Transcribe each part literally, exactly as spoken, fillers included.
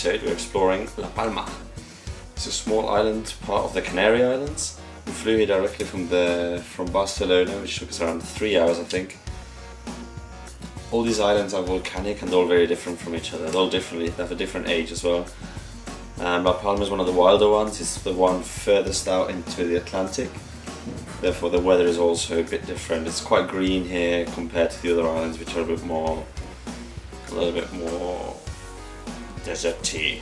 today we're exploring La Palma. It's a small island, part of the Canary Islands. We flew here directly from the from Barcelona, which took us around three hours, I think. All these islands are volcanic and they're all very different from each other. They're all different, they have a different age as well. Um, La Palma is one of the wilder ones. It's the one furthest out into the Atlantic. Therefore the weather is also a bit different. It's quite green here compared to the other islands, which are a bit more, a little bit more deserty.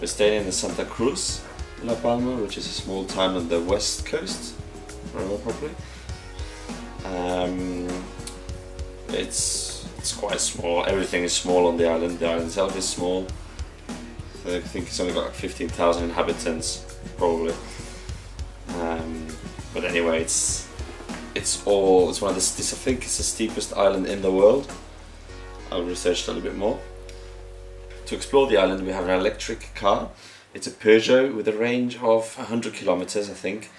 We're staying in the Santa Cruz, La Palma, which is a small town on the west coast, if I remember properly. Um, it's, it's quite small. Everything is small on the island. The island itself is small. I think it's only got like fifteen thousand inhabitants, probably. Um, but anyway, it's it's all it's one of the this I think it's the steepest island in the world. I'll research that a bit more. To explore the island, we have an electric car. It's a Peugeot with a range of one hundred kilometers, I think.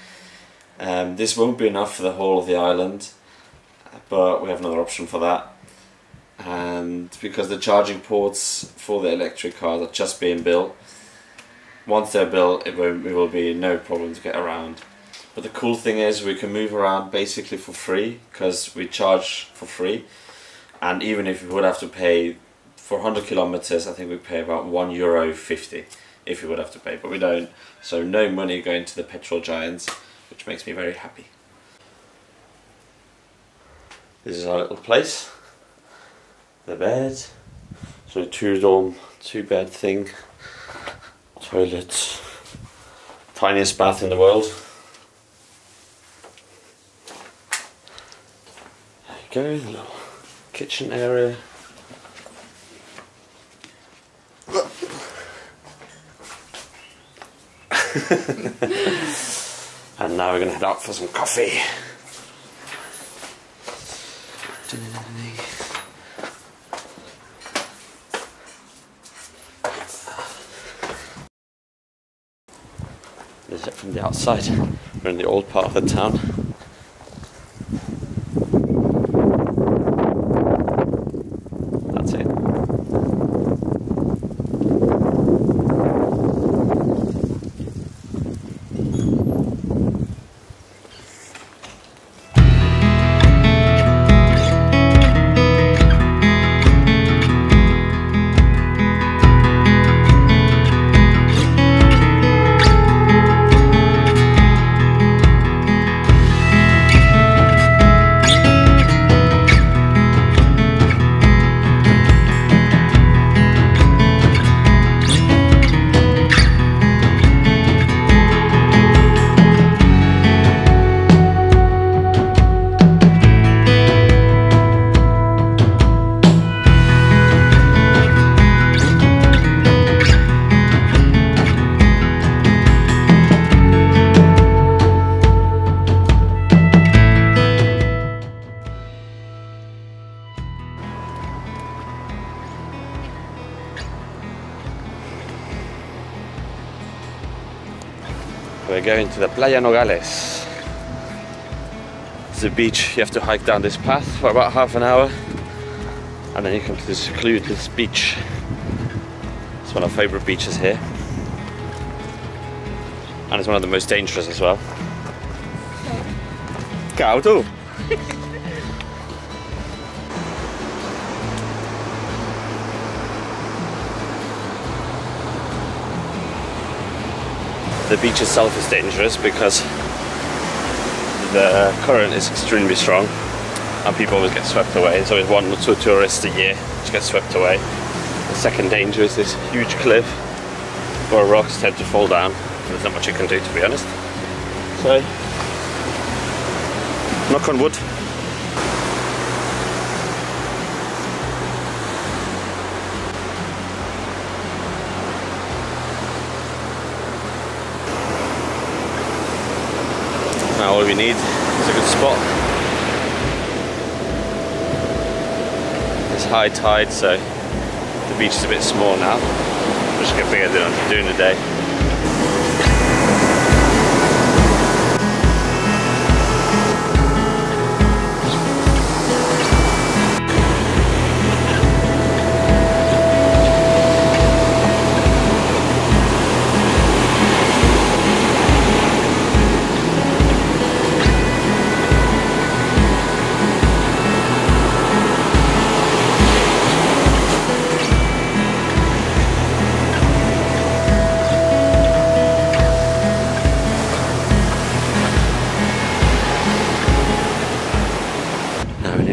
Um, this won't be enough for the whole of the island, but we have another option for that. And because the charging ports for the electric cars are just being built, once they're built it will, it will be no problem to get around. But the cool thing is we can move around basically for free, because we charge for free, and even if we would have to pay for one hundred kilometers, I think we pay about one euro fifty if we would have to pay, but we don't, so no money going to the petrol giants, which makes me very happy. This is our little place. The bed, so two dorm, two bed thing, toilet, tiniest bath in the world. There you go, the little kitchen area. And now we're gonna head out for some coffee. This is it from the outside. We're in the old part of the town. That's it. We're going to the Playa Nogales. It's a beach. You have to hike down this path for about half an hour and then you come to this secluded beach. It's one of our favourite beaches here, and it's one of the most dangerous as well. Go too! The beach itself is dangerous because the current is extremely strong and people always get swept away. There's always one or two tourists a year which get swept away. The second danger is this huge cliff where rocks tend to fall down. There's not much you can do, to be honest. So, knock on wood. Now all we need is a good spot. It's high tide, so the beach is a bit small now. We're just gonna figure it out during the day.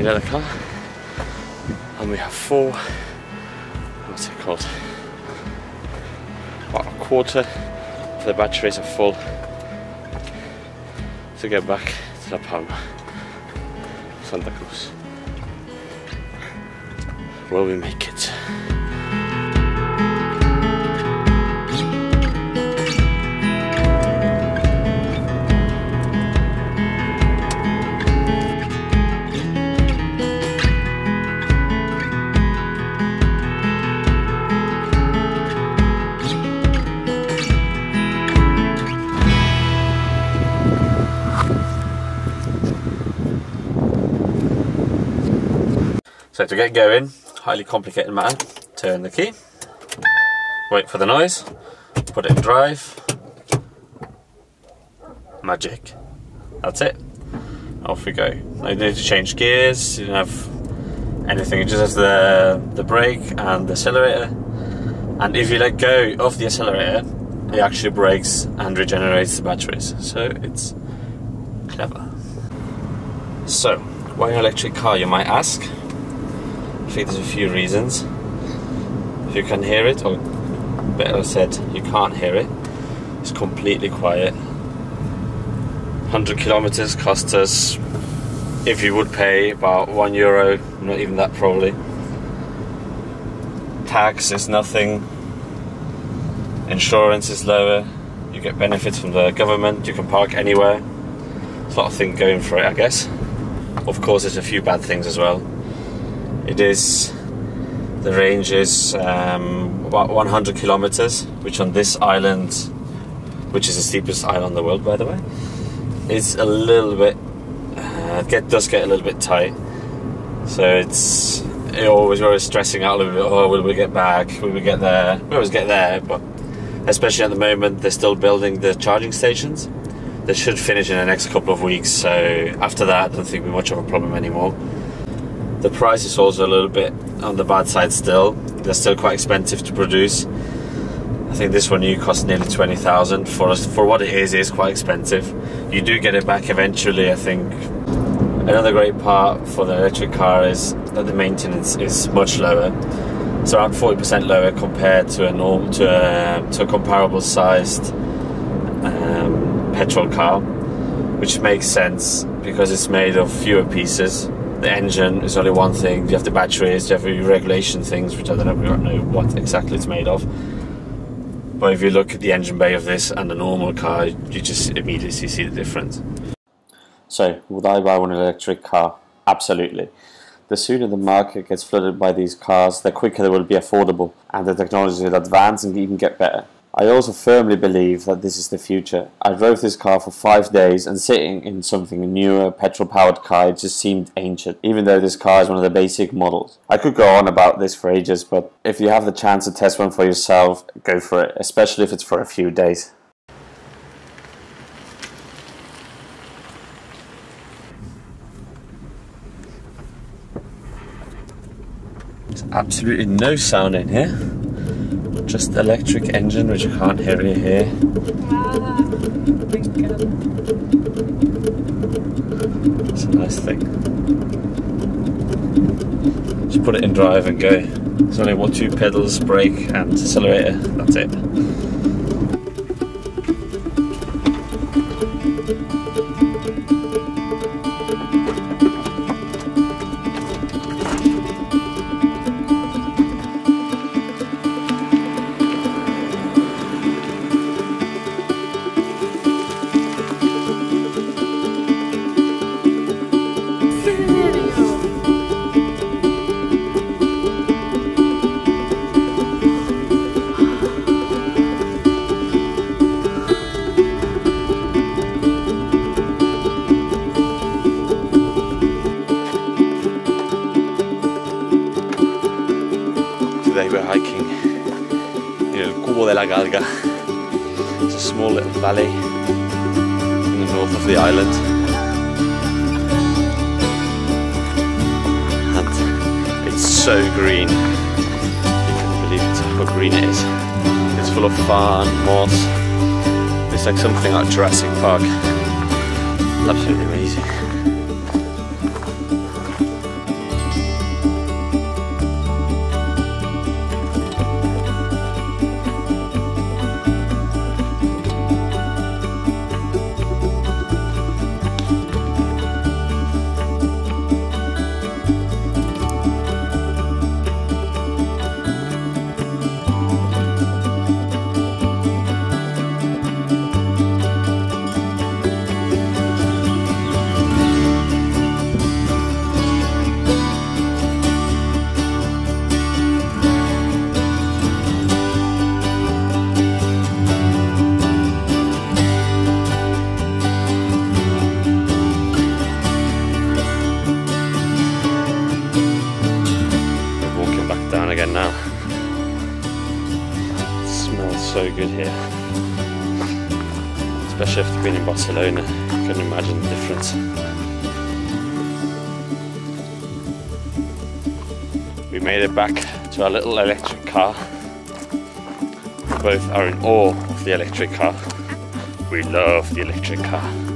need another car, and we have four, what's it called, about a quarter of the batteries are full to get back to La Palma, Santa Cruz. Will we make it? So to get going, highly complicated matter, turn the key, wait for the noise, put it in drive, magic, that's it, off we go. No need to change gears, you don't have anything, it just has the, the brake and the accelerator, and if you let go of the accelerator, it actually brakes and regenerates the batteries, so it's clever. So, why an electric car, you might ask? I think there's a few reasons. If you can hear it, or better said, you can't hear it, it's completely quiet. one hundred kilometers cost us, if you would pay, about one euro, not even that probably. Tax is nothing, insurance is lower, you get benefits from the government, you can park anywhere. There's a lot of things going for it, I guess. Of course, there's a few bad things as well. It is, the range is um, about one hundred kilometers, which on this island, which is the steepest island in the world, by the way, is a little bit, uh, get does get a little bit tight. So it's, it always, we're always stressing out a little bit, oh, will we get back, will we get there? We always get there, but especially at the moment, they're still building the charging stations. They should finish in the next couple of weeks, so after that, I don't think we're much of a problem anymore. The price is also a little bit on the bad side still. They're still quite expensive to produce. I think this one you cost nearly twenty thousand for us. For what it is, it's quite expensive. You do get it back eventually, I think. Another great part for the electric car is that the maintenance is much lower. It's around forty percent lower compared to a norm to a, to a comparable sized um, petrol car, which makes sense because it's made of fewer pieces. The engine is only one thing, you have the batteries, you have the regulation things, which I don't know what exactly it's made of. But if you look at the engine bay of this and the normal car, you just immediately see the difference. So, would I buy one electric car? Absolutely. The sooner the market gets flooded by these cars, the quicker they will be affordable, and the technology will advance and even get better. I also firmly believe that this is the future. I drove this car for five days and sitting in something newer, petrol-powered car, it just seemed ancient, even though this car is one of the basic models. I could go on about this for ages, but if you have the chance to test one for yourself, go for it, especially if it's for a few days. There's absolutely no sound in here. Just the electric engine, which you can't hear really here. It's a nice thing. Just put it in drive and go. There's only one, two pedals, brake and accelerator, that's it. We're hiking near the Cuidado de la Galga. It's a small little valley in the north of the island. And it's so green. You can't believe it's how green it is. It's full of fern, moss. It's like something out of Jurassic Park. Absolutely amazing. good here. Especially after being in Barcelona, I couldn't imagine the difference. We made it back to our little electric car. We both are in awe of the electric car. We love the electric car.